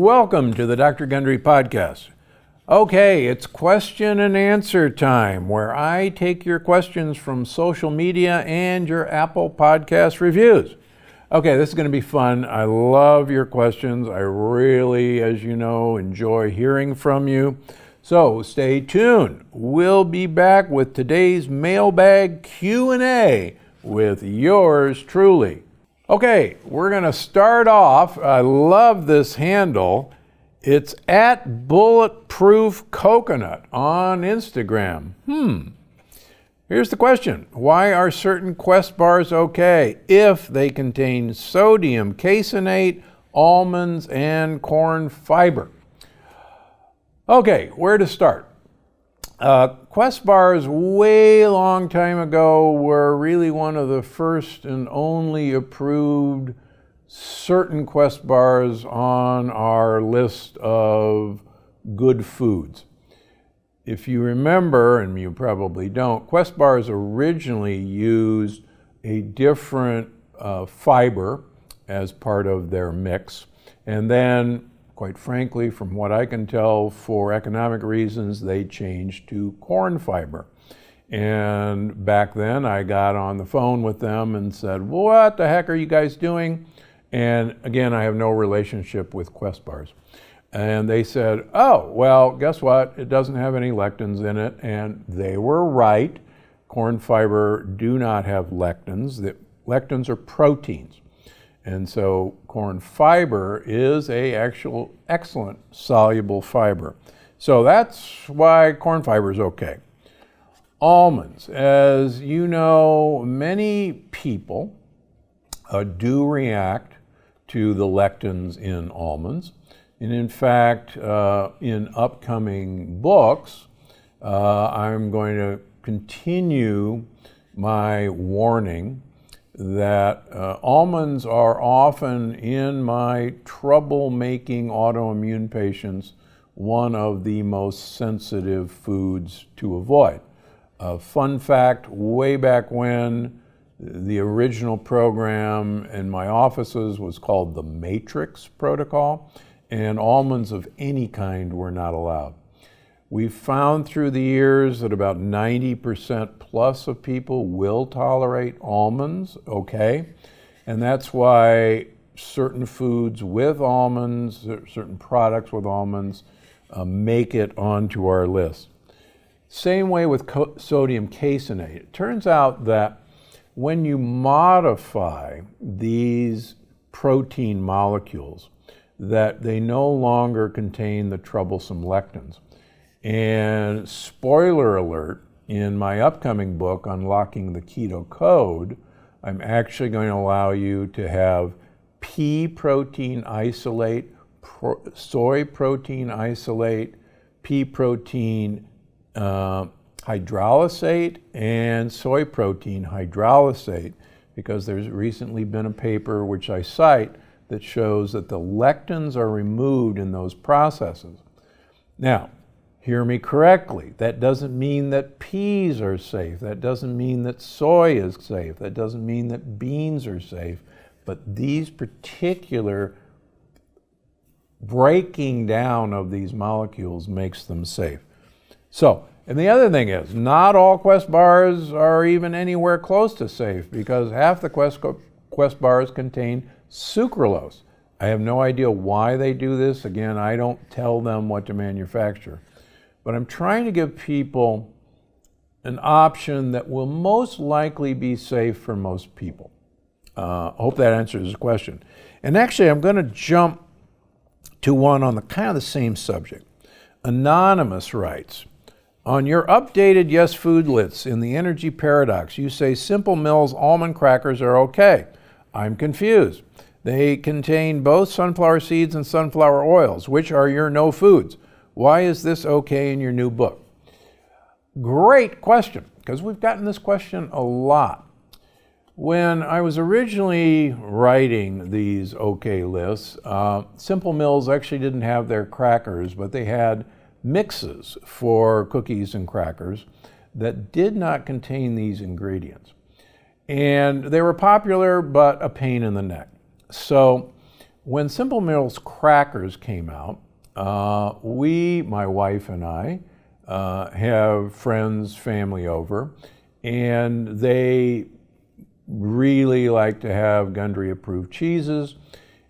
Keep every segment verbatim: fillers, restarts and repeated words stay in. Welcome to the Doctor Gundry Podcast. Okay, it's question and answer time, where I take your questions from social media and your Apple Podcast reviews. Okay, this is going to be fun. I love your questions. I really, as you know, enjoy hearing from you. So stay tuned. We'll be back with today's mailbag Q and A with yours truly. Okay, we're going to start off. I love this handle. It's at Bulletproof Coconut on Instagram. Hmm. Here's the question. Why are certain Quest bars okay if they contain sodium caseinate, almonds, and corn fiber? Okay, where to start? Uh, Quest bars, way long time ago, were really one of the first and only approved certain Quest bars on our list of good foods. If you remember, and you probably don't, Quest bars originally used a different uh, fiber as part of their mix, and then quite frankly, from what I can tell, for economic reasons, they changed to corn fiber. And back then, I got on the phone with them and said, what the heck are you guys doing? And again, I have no relationship with Quest bars. And they said, oh, well, guess what? It doesn't have any lectins in it. And they were right. Corn fiber do not have lectins. The lectins are proteins. And so corn fiber is a actual excellent soluble fiber. So that's why corn fiber is okay. Almonds, as you know, many people uh, do react to the lectins in almonds. And in fact, uh, in upcoming books, uh, I'm going to continue my warning that uh, almonds are often, in my trouble-making autoimmune patients, one of the most sensitive foods to avoid. Uh, fun fact, way back when, the original program in my offices was called the Matrix Protocol, and almonds of any kind were not allowed. We've found through the years that about ninety percent plus of people will tolerate almonds, okay? And that's why certain foods with almonds, certain products with almonds, uh, make it onto our list. Same way with co sodium caseinate. It turns out that when you modify these protein molecules, that they no longer contain the troublesome lectins. And spoiler alert, in my upcoming book, Unlocking the Keto Code, I'm actually going to allow you to have pea protein isolate, pro soy protein isolate, pea protein uh, hydrolysate, and soy protein hydrolysate, because there's recently been a paper which I cite that shows that the lectins are removed in those processes. Now, hear me correctly. That doesn't mean that peas are safe. That doesn't mean that soy is safe. That doesn't mean that beans are safe. But these particular breaking down of these molecules makes them safe. So, and the other thing is, not all Quest bars are even anywhere close to safe, because half the Quest, Quest bars contain sucralose. I have no idea why they do this. Again, I don't tell them what to manufacture. But I'm trying to give people an option that will most likely be safe for most people. Uh, I hope that answers the question. And actually, I'm going to jump to one on the kind of the same subject. Anonymous writes, on your updated Yes Food lists in the Energy Paradox, you say Simple Mills almond crackers are okay. I'm confused. They contain both sunflower seeds and sunflower oils, which are your no foods. Why is this okay in your new book? Great question, because we've gotten this question a lot. When I was originally writing these okay lists, uh, Simple Mills actually didn't have their crackers, but they had mixes for cookies and crackers that did not contain these ingredients. And they were popular, but a pain in the neck. So When Simple Mills crackers came out, uh, we, my wife and I, uh, have friends, family over, and they really like to have Gundry-approved cheeses.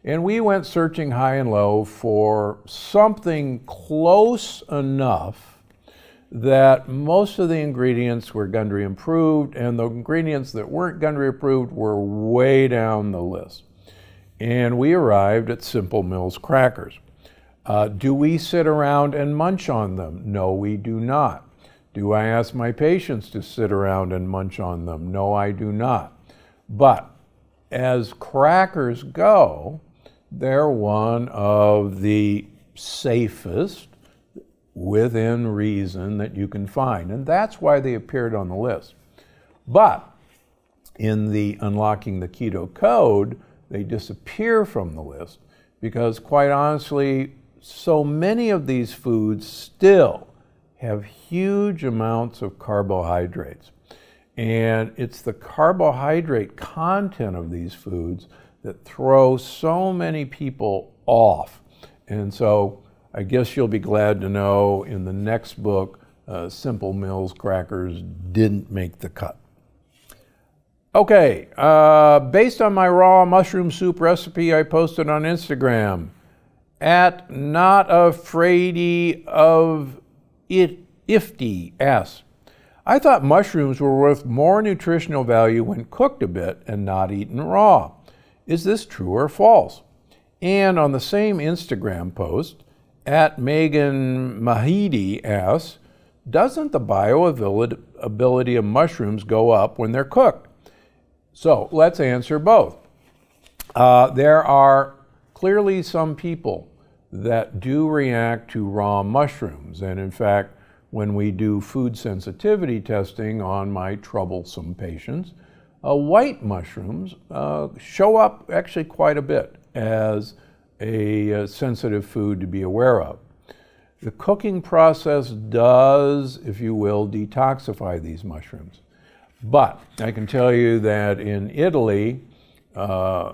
And we went searching high and low for something close enough that most of the ingredients were Gundry approved, and the ingredients that weren't Gundry approved were way down the list. And we arrived at Simple Mills crackers. Uh, do we sit around and munch on them? No, we do not. Do I ask my patients to sit around and munch on them? No, I do not. But as crackers go, they're one of the safest within reason that you can find. And that's why they appeared on the list. But in the Unlocking the Keto Code, they disappear from the list because, quite honestly, so many of these foods still have huge amounts of carbohydrates. And it's the carbohydrate content of these foods that throw so many people off. And so I guess you'll be glad to know in the next book, uh, Simple Mills crackers didn't make the cut. Okay, uh, based on my raw mushroom soup recipe I posted on Instagram, at not afraidy of it ifty asks, I thought mushrooms were worth more nutritional value when cooked a bit and not eaten raw. Is this true or false? And on the same Instagram post, at Megan Mahidi asks, doesn't the bioavailability of mushrooms go up when they're cooked? So let's answer both. Uh, there are clearly some people that do react to raw mushrooms. And in fact, when we do food sensitivity testing on my troublesome patients, uh, white mushrooms uh, show up actually quite a bit as a uh, sensitive food to be aware of. The cooking process does, if you will, detoxify these mushrooms. But I can tell you that in Italy, uh,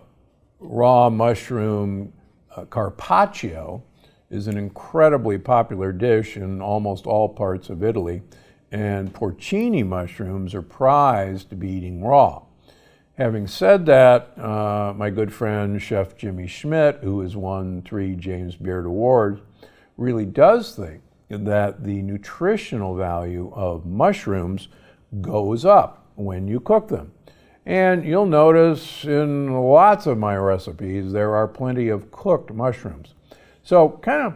raw mushroom uh, carpaccio is an incredibly popular dish in almost all parts of Italy, and porcini mushrooms are prized to be eaten raw. Having said that, uh, my good friend Chef Jimmy Schmidt, who has won three James Beard Awards, really does think that the nutritional value of mushrooms goes up when you cook them. And you'll notice in lots of my recipes, there are plenty of cooked mushrooms. So kind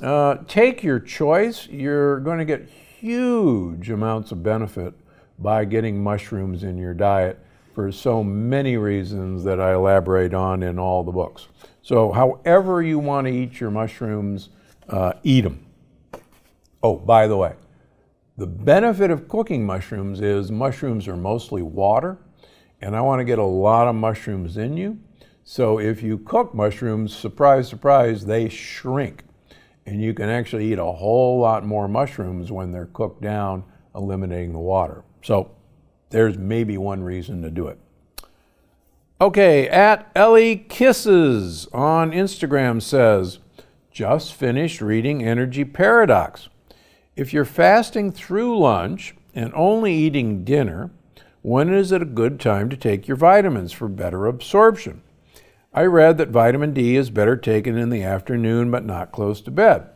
of uh, take your choice. You're going to get huge amounts of benefit by getting mushrooms in your diet for so many reasons that I elaborate on in all the books. So however you want to eat your mushrooms, uh, eat them. Oh, by the way, the benefit of cooking mushrooms is mushrooms are mostly water, and I want to get a lot of mushrooms in you. So if you cook mushrooms, surprise, surprise, they shrink. And you can actually eat a whole lot more mushrooms when they're cooked down, eliminating the water. So there's maybe one reason to do it. Okay, at Ellie Kisses on Instagram says, just finished reading Energy Paradox. If you're fasting through lunch and only eating dinner, when is it a good time to take your vitamins for better absorption? I read that vitamin D is better taken in the afternoon, but not close to bed.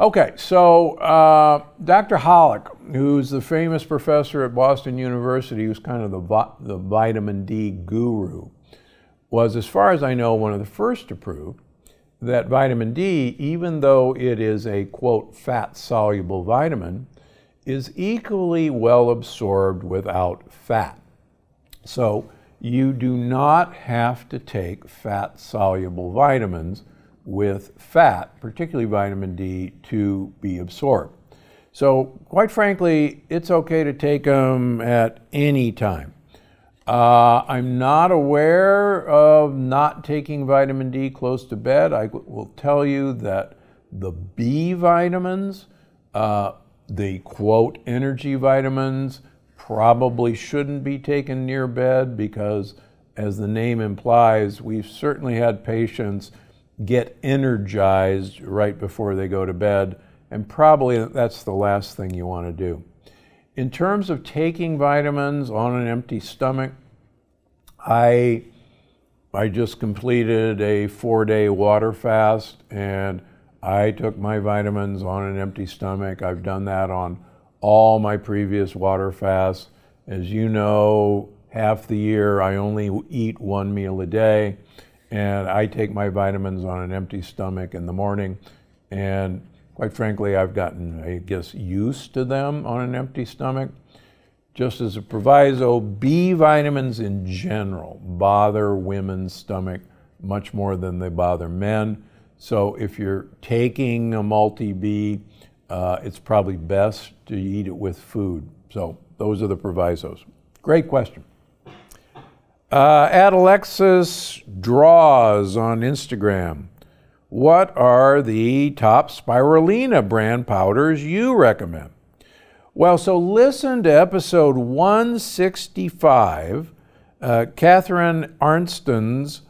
Okay, so uh, Doctor Holick, who's the famous professor at Boston University, who's kind of the, vi the vitamin D guru, was, as far as I know, one of the first to prove that vitamin D, even though it is a, quote, fat-soluble vitamin, is equally well absorbed without fat. So you do not have to take fat-soluble vitamins with fat, particularly vitamin D, to be absorbed. So quite frankly, it's okay to take them at any time. Uh, I'm not aware of not taking vitamin D close to bed. I will tell you that the B vitamins, uh, the quote energy vitamins, probably shouldn't be taken near bed because as the name implies, we've certainly had patients get energized right before they go to bed, and probably that's the last thing you want to do. In terms of taking vitamins on an empty stomach, I, I just completed a four-day water fast, and I took my vitamins on an empty stomach. I've done that on all my previous water fasts. As you know, half the year I only eat one meal a day, and I take my vitamins on an empty stomach in the morning. And quite frankly, I've gotten, I guess, used to them on an empty stomach. Just as a proviso, B vitamins in general bother women's stomach much more than they bother men. So if you're taking a multi-B, uh, it's probably best to eat it with food. So those are the provisos. Great question. Uh, Adalexis Draws on Instagram. What are the top spirulina brand powders you recommend? Well, so listen to episode one sixty-five, uh, Catherine Arnston's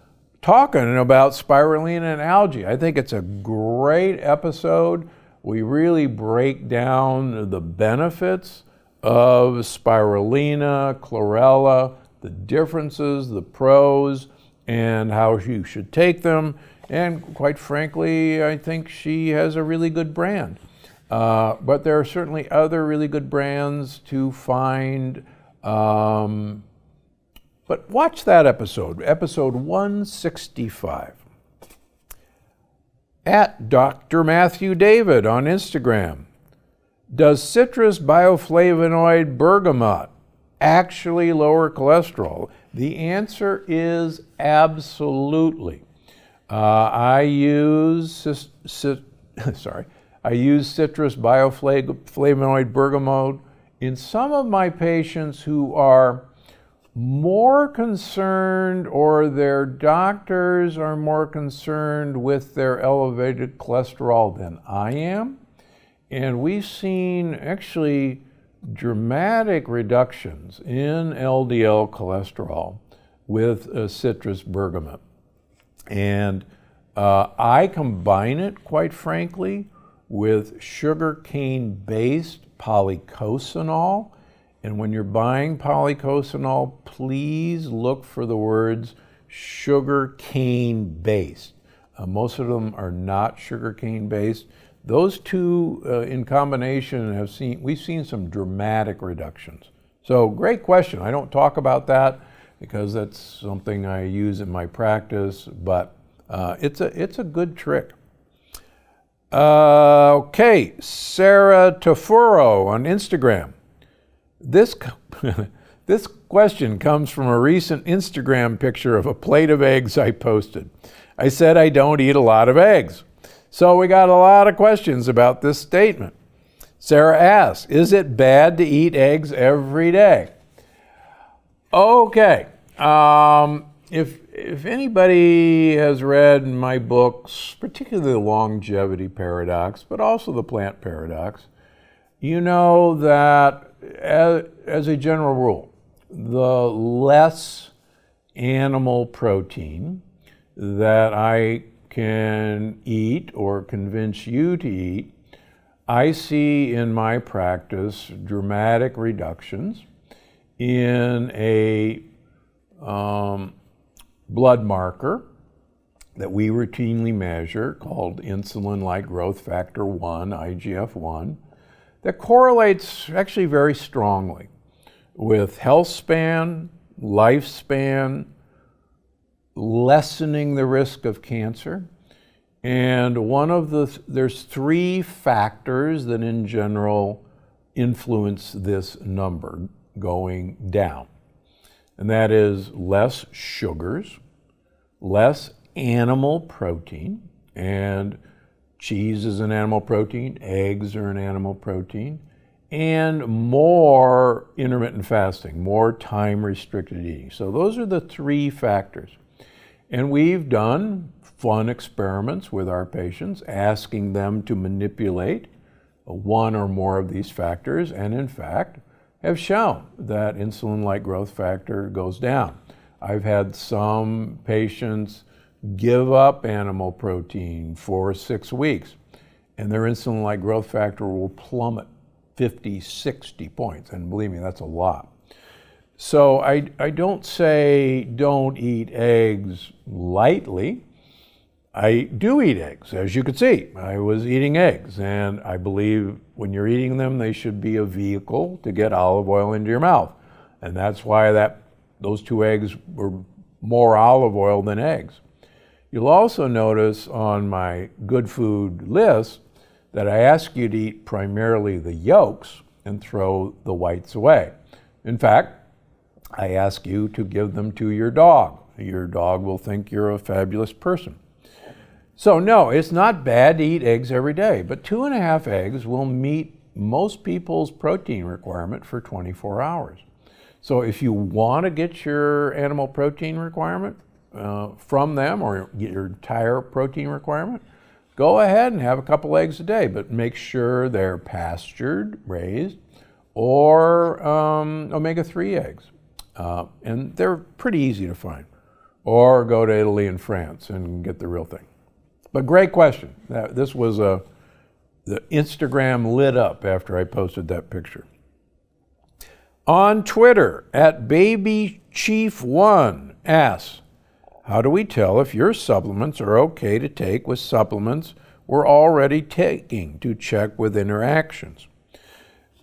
talking about spirulina and algae. I think it's a great episode. We really break down the benefits of spirulina, chlorella, the differences, the pros, and how you should take them. And quite frankly, I think she has a really good brand. Uh, but there are certainly other really good brands to find. Um, but watch that episode, episode one sixty-five. At Doctor Matthew David on Instagram. Does citrus bioflavonoid bergamot actually lower cholesterol? The answer is absolutely. Uh, I use, sorry, I use citrus bioflavonoid bergamot in some of my patients who are more concerned, or their doctors are more concerned with their elevated cholesterol than I am. And we've seen actually dramatic reductions in L D L cholesterol with uh, citrus bergamot. And uh, I combine it, quite frankly, with sugarcane-based polycosanol. And when you're buying polycosanol, please look for the words sugarcane-based. Uh, most of them are not sugarcane-based. Those two uh, in combination have seen, we've seen some dramatic reductions. So great question. I don't talk about that because that's something I use in my practice, but uh, it's, a, it's a good trick. Uh, okay, Sarah Tafuro on Instagram. This, this question comes from a recent Instagram picture of a plate of eggs I posted. I said I don't eat a lot of eggs. So we got a lot of questions about this statement. Sarah asks, is it bad to eat eggs every day? Okay, um, if, if anybody has read my books, particularly The Longevity Paradox, but also The Plant Paradox, you know that as, as a general rule, the less animal protein that I can eat or convince you to eat, I see in my practice dramatic reductions in a um, blood marker that we routinely measure called insulin-like growth factor one, I G F one, that correlates actually very strongly with health span, lifespan, lessening the risk of cancer. And one of the, th there's three factors that in general influence this number going down. And that is less sugars, less animal protein, and cheese is an animal protein, eggs are an animal protein, and more intermittent fasting, more time-restricted eating. So those are the three factors. And we've done fun experiments with our patients, asking them to manipulate one or more of these factors, and in fact, have shown that insulin-like growth factor goes down. I've had some patients give up animal protein for six weeks, and their insulin-like growth factor will plummet fifty, sixty points. And believe me, that's a lot. So I, I don't say don't eat eggs lightly. I do eat eggs, as you could see. I was eating eggs, and I believe when you're eating them, they should be a vehicle to get olive oil into your mouth. And that's why that those two eggs were more olive oil than eggs. You'll also notice on my good food list that I ask you to eat primarily the yolks and throw the whites away. In fact, I ask you to give them to your dog. Your dog will think you're a fabulous person. So no, it's not bad to eat eggs every day, but two and a half eggs will meet most people's protein requirement for twenty-four hours. So if you want to get your animal protein requirement uh, from them, or get your entire protein requirement, go ahead and have a couple eggs a day, but make sure they're pastured, raised, or um, omega three eggs. Uh, and they're pretty easy to find. Or go to Italy and France and get the real thing. But great question. This was a, the Instagram lit up after I posted that picture. On Twitter, at Baby Chief one asks, how do we tell if your supplements are okay to take with supplements we're already taking to check with interactions?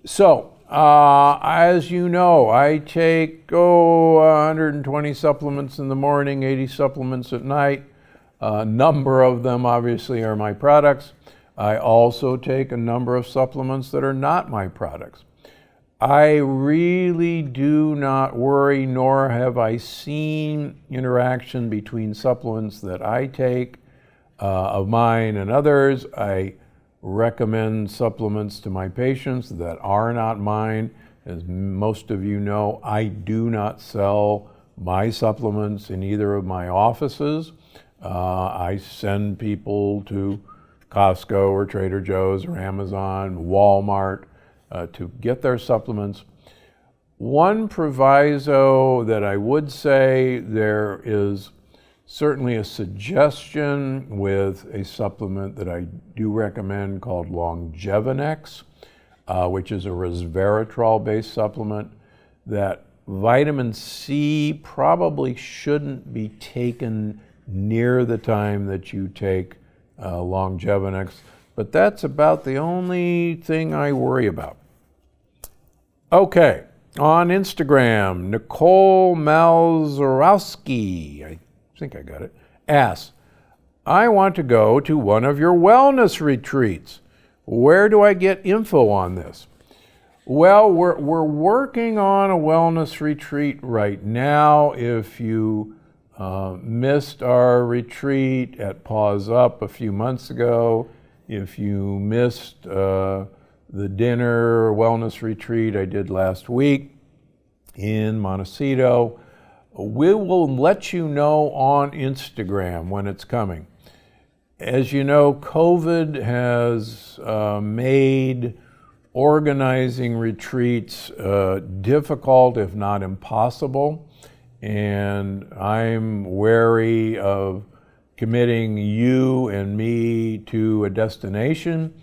So, uh, as you know, I take, oh, one hundred twenty supplements in the morning, eighty supplements at night. A number of them, obviously, are my products. I also take a number of supplements that are not my products. I really do not worry, nor have I seen interaction between supplements that I take, uh, of mine and others. I recommend supplements to my patients that are not mine. As most of you know, I do not sell my supplements in either of my offices. Uh, I send people to Costco or Trader Joe's or Amazon, Walmart, uh, to get their supplements. One proviso that I would say, there is certainly a suggestion with a supplement that I do recommend called Longevinex, uh, which is a resveratrol-based supplement, that vitamin C probably shouldn't be taken near the time that you take uh, Longevinex, but that's about the only thing I worry about. Okay, on Instagram, Nicole Malzarowski, I think I got it, asks, I want to go to one of your wellness retreats. Where do I get info on this? Well, we're, we're working on a wellness retreat right now. If you Uh, missed our retreat at Paws Up a few months ago, if you missed uh, the dinner wellness retreat I did last week in Montecito, we will let you know on Instagram when it's coming. As you know, COVID has uh, made organizing retreats uh, difficult, if not impossible. And I'm wary of committing you and me to a destination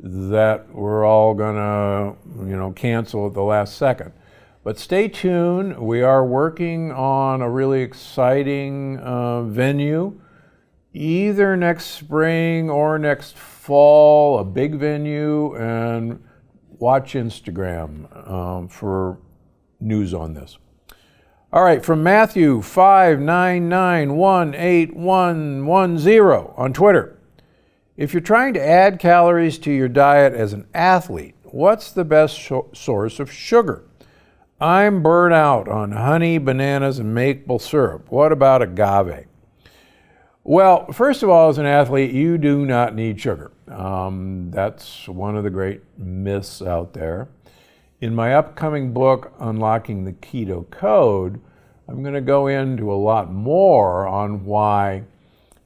that we're all gonna, you know, cancel at the last second. But stay tuned. We are working on a really exciting uh, venue, either next spring or next fall, a big venue, and watch Instagram um, for news on this. All right, from Matthew five nine nine one eight one one zero on Twitter. If you're trying to add calories to your diet as an athlete, what's the best source of sugar? I'm burnt out on honey, bananas, and maple syrup. What about agave? Well, first of all, as an athlete, you do not need sugar. Um, that's one of the great myths out there. In my upcoming book, Unlocking the Keto Code, I'm going to go into a lot more on why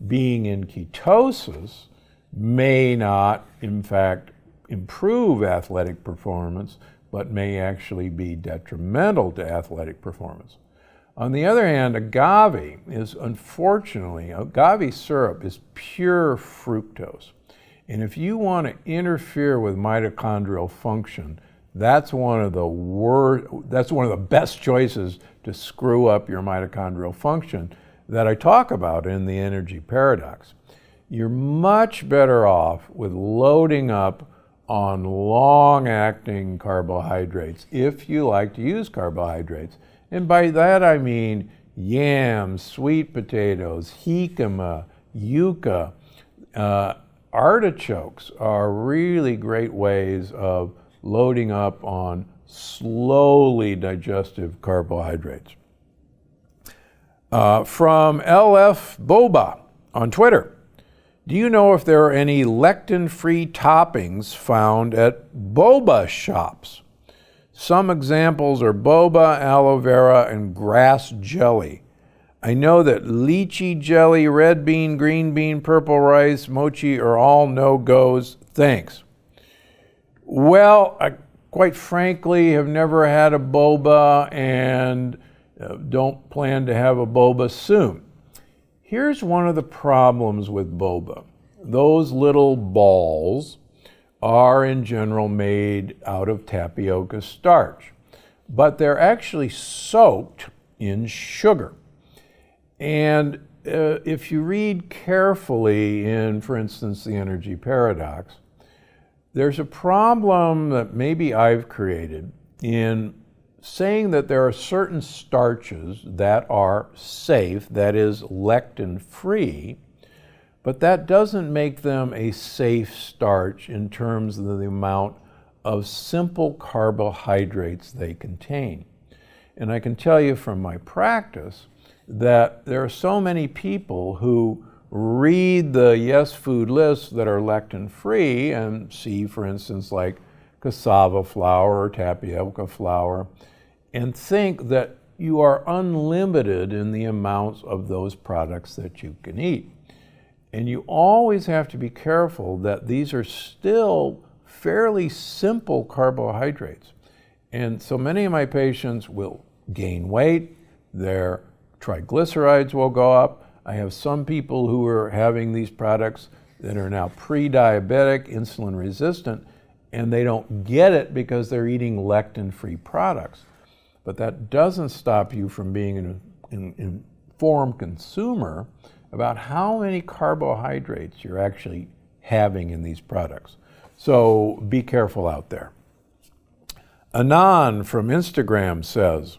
being in ketosis may not, in fact, improve athletic performance, but may actually be detrimental to athletic performance. On the other hand, agave is, unfortunately, agave syrup is pure fructose. And if you want to interfere with mitochondrial function, that's one of the wor- that's one of the best choices to screw up your mitochondrial function that I talk about in the Energy Paradox. You're much better off with loading up on long-acting carbohydrates if you like to use carbohydrates. And by that I mean yams, sweet potatoes, jicama, yuca. Uh, artichokes are really great ways of loading up on slowly digestive carbohydrates. Uh, from L F Boba on Twitter, do you know if there are any lectin-free toppings found at boba shops? Some examples are boba, aloe vera, and grass jelly. I know that lychee jelly, red bean, green bean, purple rice, mochi are all no-goes. Thanks. Well, I quite frankly have never had a boba and don't plan to have a boba soon. Here's one of the problems with boba. Those little balls are in general made out of tapioca starch, but they're actually soaked in sugar. And uh, if you read carefully in, for instance, the Energy Paradox, there's a problem that maybe I've created in saying that there are certain starches that are safe, that is lectin-free, but that doesn't make them a safe starch in terms of the amount of simple carbohydrates they contain. And I can tell you from my practice that there are so many people who read the yes food lists that are lectin-free and see, for instance, like cassava flour or tapioca flour, and think that you are unlimited in the amounts of those products that you can eat. And you always have to be careful that these are still fairly simple carbohydrates. And so many of my patients will gain weight, their triglycerides will go up. I have some people who are having these products that are now pre-diabetic, insulin resistant, and they don't get it because they're eating lectin-free products. But that doesn't stop you from being an, an, an informed consumer about how many carbohydrates you're actually having in these products. So be careful out there. Anand from Instagram says,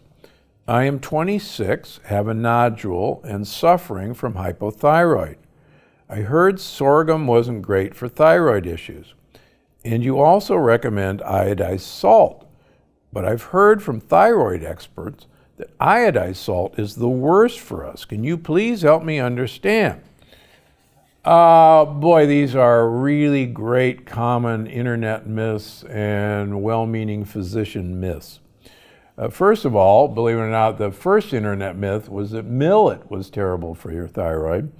I am twenty-six, have a nodule, and suffering from hypothyroid. I heard sorghum wasn't great for thyroid issues. And you also recommend iodized salt. But I've heard from thyroid experts that iodized salt is the worst for us. Can you please help me understand? Uh, boy, these are really great common internet myths and well-meaning physician myths. Uh, first of all, believe it or not, the first internet myth was that millet was terrible for your thyroid.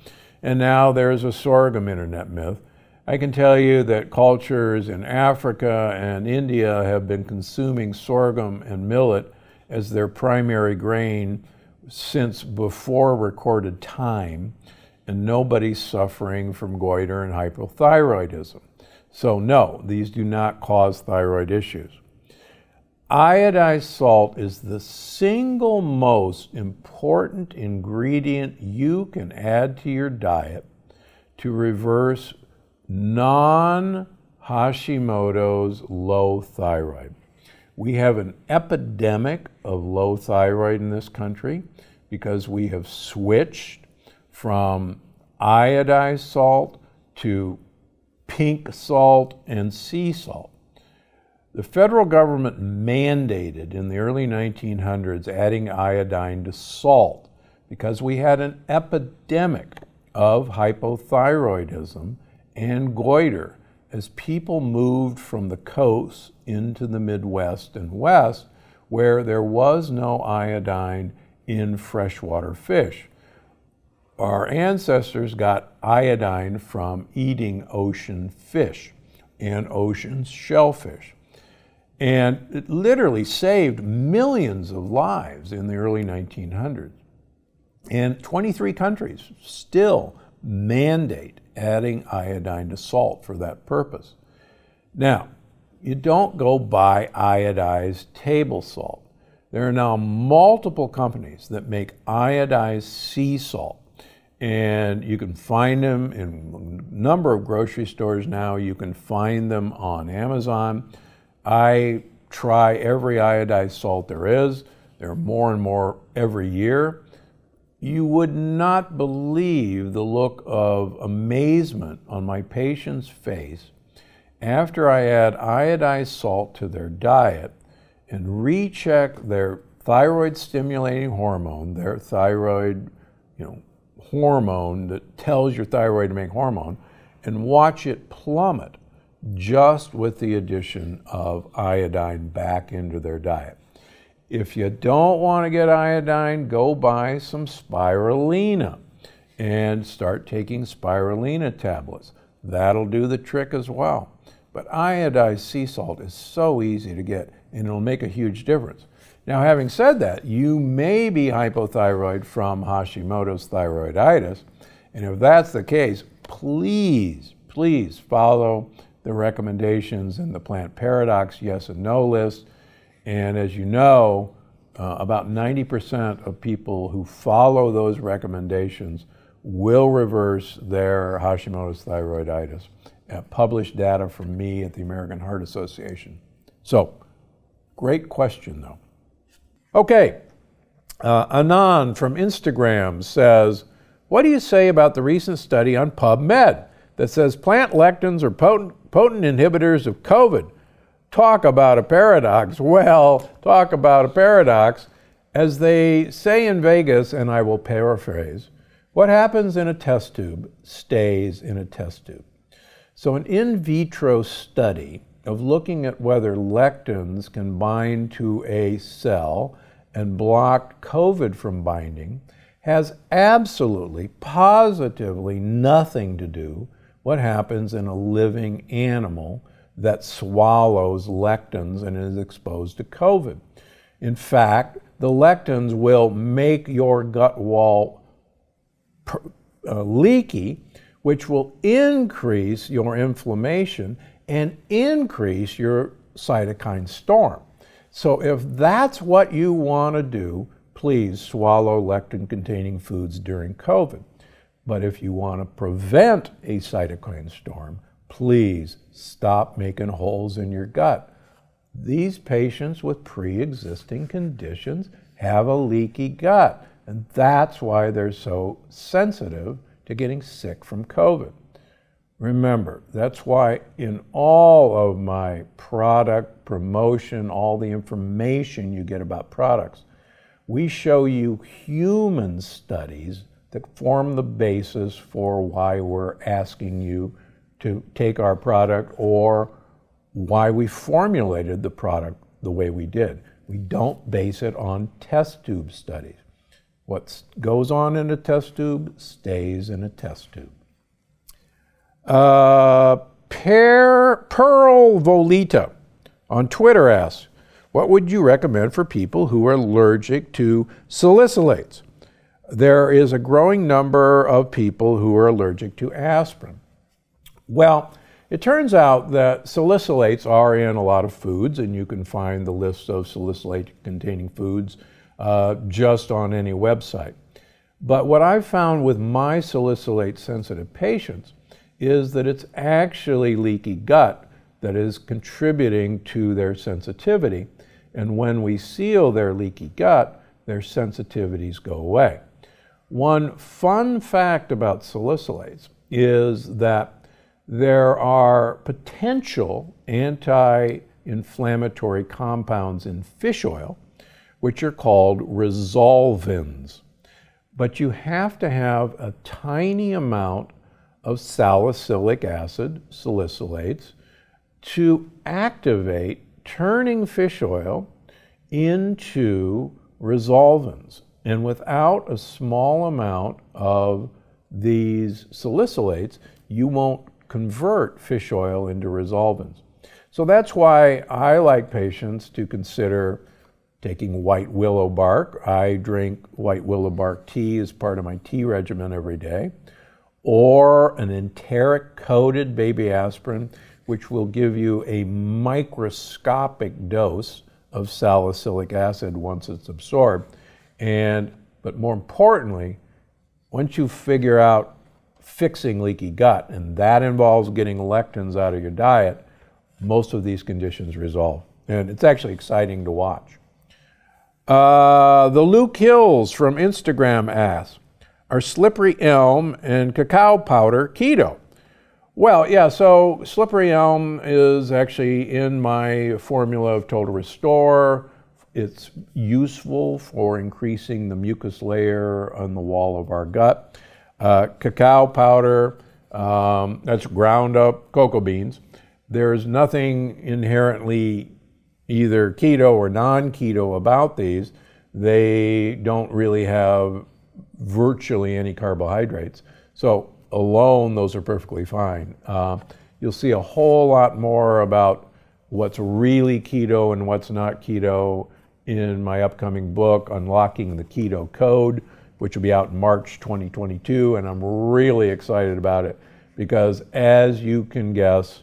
And now there's a sorghum internet myth. I can tell you that cultures in Africa and India have been consuming sorghum and millet as their primary grain since before recorded time, and nobody's suffering from goiter and hypothyroidism. So no, these do not cause thyroid issues. Iodized salt is the single most important ingredient you can add to your diet to reverse non-Hashimoto's low thyroid. We have an epidemic of low thyroid in this country because we have switched from iodized salt to pink salt and sea salt. The federal government mandated in the early nineteen hundreds adding iodine to salt because we had an epidemic of hypothyroidism and goiter as people moved from the coast into the Midwest and West, where there was no iodine in freshwater fish. Our ancestors got iodine from eating ocean fish and ocean shellfish. And it literally saved millions of lives in the early nineteen hundreds. And twenty-three countries still mandate adding iodine to salt for that purpose. Now, you don't go buy iodized table salt. There are now multiple companies that make iodized sea salt. And you can find them in a number of grocery stores now. You can find them on Amazon. I try every iodized salt there is. There are more and more every year. You would not believe the look of amazement on my patient's face after I add iodized salt to their diet and recheck their thyroid-stimulating hormone, their thyroid, you know, hormone that tells your thyroid to make hormone, and watch it plummet just with the addition of iodine back into their diet. If you don't want to get iodine, go buy some spirulina and start taking spirulina tablets. That'll do the trick as well. But iodized sea salt is so easy to get, and it'll make a huge difference. Now, having said that, you may be hypothyroid from Hashimoto's thyroiditis, and if that's the case, please, please follow the recommendations in the Plant Paradox yes and no list. And as you know, uh, about ninety percent of people who follow those recommendations will reverse their Hashimoto's thyroiditis. Uh, published data from me at the American Heart Association. So, great question though. Okay, uh, Anand from Instagram says, what do you say about the recent study on PubMed that says plant lectins are potent, potent inhibitors of COVID? Talk about a paradox. Well, talk about a paradox. As they say in Vegas, and I will paraphrase, what happens in a test tube stays in a test tube. So an in vitro study of looking at whether lectins can bind to a cell and block COVID from binding has absolutely, positively nothing to do what happens in a living animal that swallows lectins and is exposed to COVID. In fact, the lectins will make your gut wall per, uh, leaky, which will increase your inflammation and increase your cytokine storm. So if that's what you want to do, please swallow lectin-containing foods during COVID. But if you want to prevent a cytokine storm, please stop making holes in your gut. These patients with pre-existing conditions have a leaky gut, and that's why they're so sensitive to getting sick from COVID. Remember, that's why in all of my product promotion, all the information you get about products, we show you human studies that form the basis for why we're asking you to take our product or why we formulated the product the way we did. We don't base it on test tube studies. What goes on in a test tube stays in a test tube. Uh, per, Pearl Volita on Twitter asks, what would you recommend for people who are allergic to salicylates? There is a growing number of people who are allergic to aspirin. Well, it turns out that salicylates are in a lot of foods, and you can find the list of salicylate-containing foods uh, just on any website. But what I've found with my salicylate-sensitive patients is that it's actually leaky gut that is contributing to their sensitivity. And when we seal their leaky gut, their sensitivities go away. One fun fact about salicylates is that there are potential anti-inflammatory compounds in fish oil, which are called resolvins. But you have to have a tiny amount of salicylic acid, salicylates, to activate turning fish oil into resolvins. And without a small amount of these salicylates, you won't convert fish oil into resolvins. So that's why I like patients to consider taking white willow bark. I drink white willow bark tea as part of my tea regimen every day, or an enteric-coated baby aspirin, which will give you a microscopic dose of salicylic acid once it's absorbed. And, but more importantly, once you figure out fixing leaky gut, and that involves getting lectins out of your diet, most of these conditions resolve. And it's actually exciting to watch. Uh, the Luke Hills from Instagram asks, are slippery elm and cacao powder keto? Well, yeah, so slippery elm is actually in my formula of Total Restore. It's useful for increasing the mucus layer on the wall of our gut. Uh, cacao powder, um, that's ground up cocoa beans. There's nothing inherently either keto or non-keto about these. They don't really have virtually any carbohydrates. So alone, those are perfectly fine. Uh, you'll see a whole lot more about what's really keto and what's not keto in my upcoming book, Unlocking the Keto Code, which will be out in March twenty twenty-two, and I'm really excited about it because, as you can guess,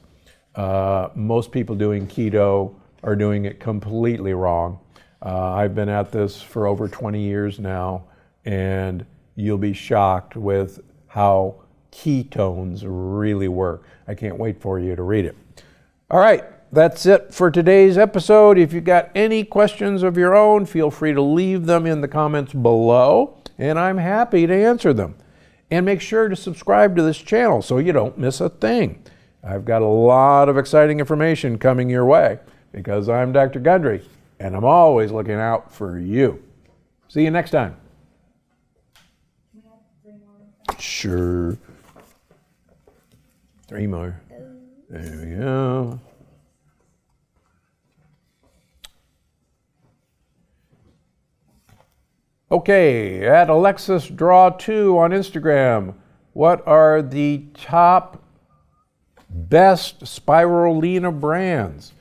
uh, most people doing keto are doing it completely wrong. Uh, I've been at this for over twenty years now, and you'll be shocked with how ketones really work. I can't wait for you to read it. All right, that's it for today's episode. If you've got any questions of your own, feel free to leave them in the comments below, and I'm happy to answer them. And make sure to subscribe to this channel so you don't miss a thing. I've got a lot of exciting information coming your way because I'm Doctor Gundry, and I'm always looking out for you. See you next time. Sure. Three more. There we go. Okay, at Alexis Draw Two on Instagram, what are the top best spirulina brands?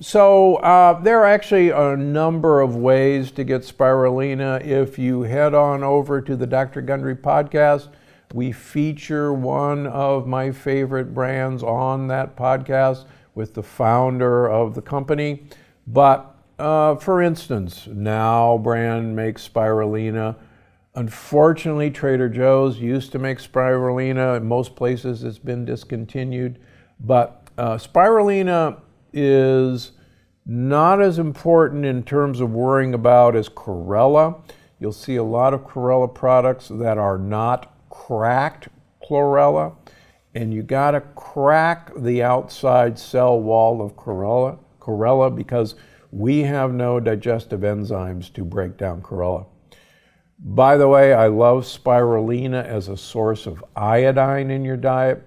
So uh, there are actually a number of ways to get spirulina. If you head on over to the Doctor Gundry podcast, we feature one of my favorite brands on that podcast with the founder of the company. But uh, for instance, Now brand makes spirulina. Unfortunately, Trader Joe's used to make spirulina. In most places, it's been discontinued. But uh, spirulina is not as important in terms of worrying about as chlorella. You'll see a lot of chlorella products that are not cracked chlorella, and you gotta crack the outside cell wall of chlorella, chlorella because we have no digestive enzymes to break down chlorella. By the way, I love spirulina as a source of iodine in your diet.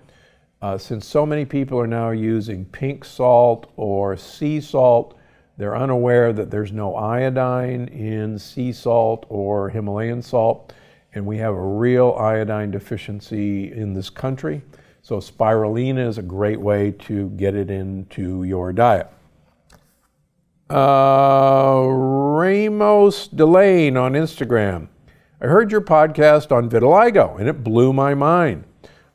Uh, since so many people are now using pink salt or sea salt, they're unaware that there's no iodine in sea salt or Himalayan salt, and we have a real iodine deficiency in this country. So spirulina is a great way to get it into your diet. Uh, Ramos Delane on Instagram. I heard your podcast on vitiligo, and it blew my mind.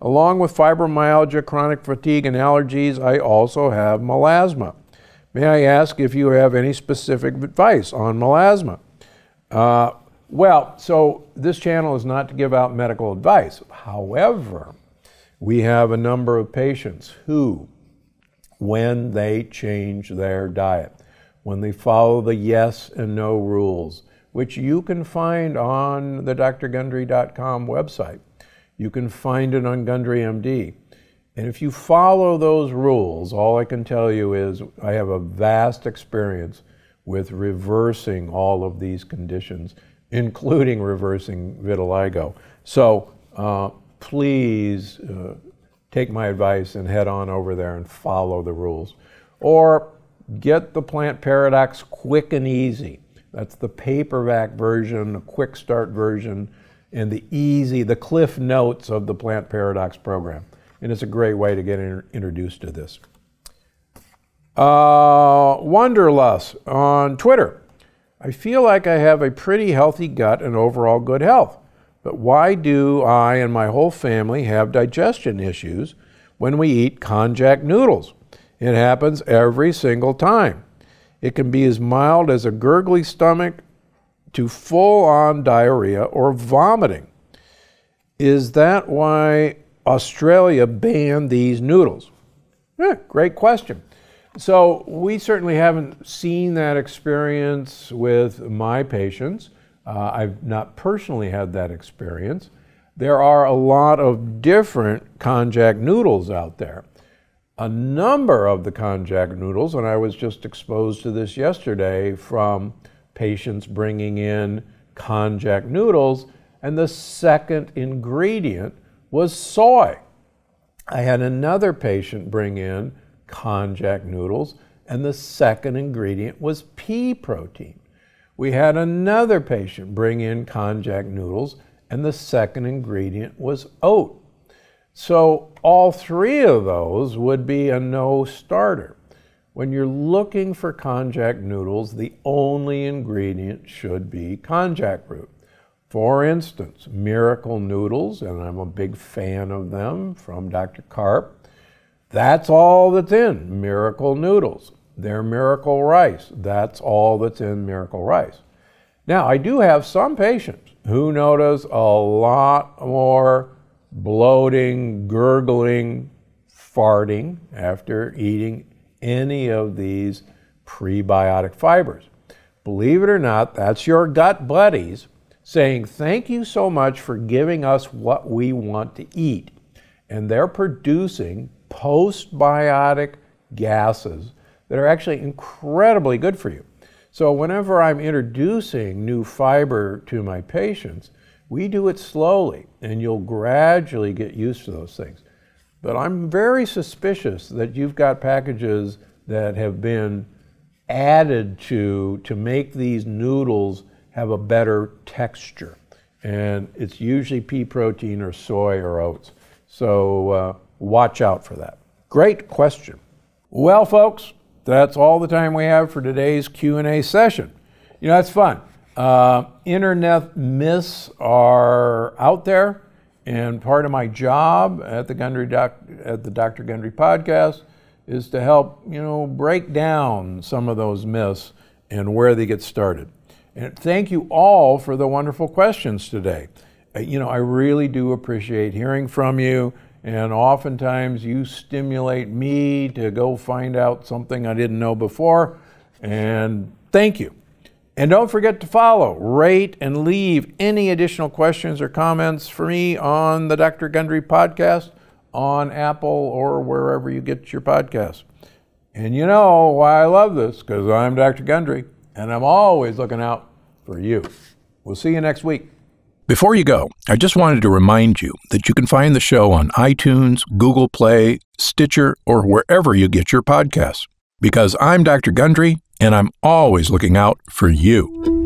Along with fibromyalgia, chronic fatigue, and allergies, I also have melasma. May I ask if you have any specific advice on melasma? Uh, well, so this channel is not to give out medical advice. However, we have a number of patients who, when they change their diet, when they follow the yes and no rules, which you can find on the Dr Gundry dot com website, you can find it on Gundry M D. And if you follow those rules, all I can tell you is I have a vast experience with reversing all of these conditions, including reversing vitiligo. So uh, please uh, take my advice and head on over there and follow the rules. Or get the Plant Paradox quick and easy. That's the paperback version, the quick start version, and the easy, the cliff notes of the Plant Paradox program. And it's a great way to get in, introduced to this. Uh, Wanderlust on Twitter. I feel like I have a pretty healthy gut and overall good health, but why do I and my whole family have digestion issues when we eat konjac noodles? It happens every single time. It can be as mild as a gurgly stomach to full-on diarrhea or vomiting. Is that why Australia banned these noodles? Yeah, great question. So we certainly haven't seen that experience with my patients. Uh, I've not personally had that experience. There are a lot of different konjac noodles out there. A number of the konjac noodles, and I was just exposed to this yesterday from patients bringing in konjac noodles, and the second ingredient was soy. I had another patient bring in konjac noodles, and the second ingredient was pea protein. We had another patient bring in konjac noodles, and the second ingredient was oat. So all three of those would be a no starter. When you're looking for konjac noodles, the only ingredient should be konjac root. For instance, miracle noodles, and I'm a big fan of them from Doctor Carp. That's all that's in miracle noodles. Their miracle rice, that's all that's in miracle rice. Now, I do have some patients who notice a lot more bloating, gurgling, farting after eating any of these prebiotic fibers. Believe it or not, that's your gut buddies saying, thank you so much for giving us what we want to eat. And they're producing postbiotic gases that are actually incredibly good for you. So whenever I'm introducing new fiber to my patients, we do it slowly, and you'll gradually get used to those things. But I'm very suspicious that you've got packages that have been added to to make these noodles have a better texture. And it's usually pea protein or soy or oats. So uh, watch out for that. Great question. Well, folks, that's all the time we have for today's Q and A session. You know, that's fun. Uh, internet myths are out there, and part of my job at the Gundry doc, at the Doctor Gundry podcast is to help, you know, break down some of those myths and where they get started. And thank you all for the wonderful questions today. Uh, you know, I really do appreciate hearing from you, and oftentimes you stimulate me to go find out something I didn't know before, and thank you. And don't forget to follow, rate, and leave any additional questions or comments for me on the Doctor Gundry podcast on Apple or wherever you get your podcasts. And you know why I love this, because I'm Doctor Gundry, and I'm always looking out for you. We'll see you next week. Before you go, I just wanted to remind you that you can find the show on iTunes, Google Play, Stitcher, or wherever you get your podcasts. Because I'm Doctor Gundry, and I'm always looking out for you.